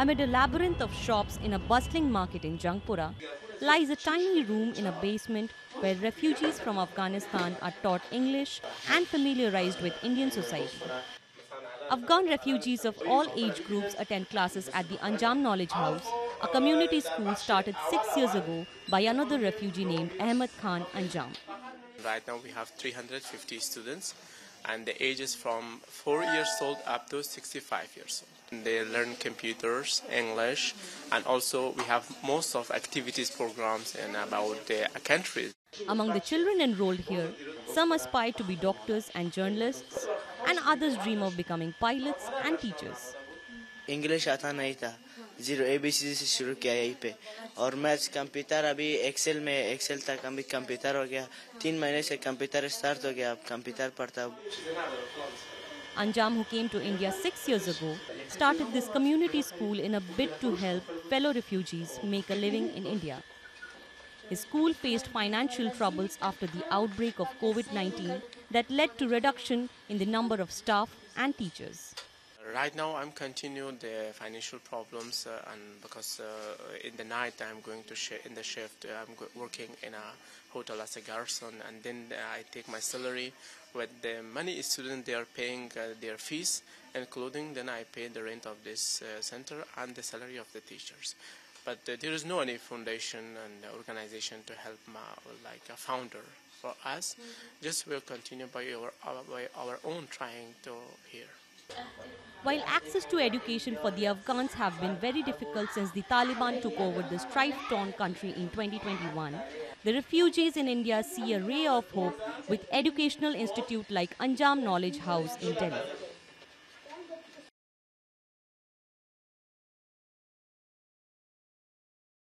Amid a labyrinth of shops in a bustling market in Jangpura, lies a tiny room in a basement where refugees from Afghanistan are taught English and familiarized with Indian society. Afghan refugees of all age groups attend classes at the Anjam Knowledge House, a community school started 6 years ago by another refugee named Ahmad Khan Anjam. Right now we have 350 students and the age is from 4 years old up to 65 years old. They learn computers, English, and also we have most of activities programs and about their countries. Among the children enrolled here, some aspire to be doctors and journalists, and others dream of becoming pilots and teachers. English आता नहीं था, zero ABC से शुरू किया यहीं पे, और maths computer अभी एक्सेल में एक्सेल तक अभी कंप्यूटर हो गया, 3 महीने से कंप्यूटर स्टार्ट हो गया, अब कंप्यूटर पढ़ता हूँ. Anjam, who came to India 6 years ago, started this community school in a bid to help fellow refugees make a living in India. His school faced financial troubles after the outbreak of COVID-19 that led to reduction in the number of staff and teachers. Right now I'm continuing the financial problems and because in the night I'm going to in the shift, I'm working in a hotel as a garrison, and then I take my salary with the money students they are paying their fees and clothing, then I pay the rent of this center and the salary of the teachers. But there is no any foundation and organization to help like a founder for us. Just we'll continue by our own trying to here. While access to education for the Afghans have been very difficult since the Taliban took over this strife-torn country in 2021, the refugees in India see a ray of hope with educational institute like Anjam Knowledge House in Delhi.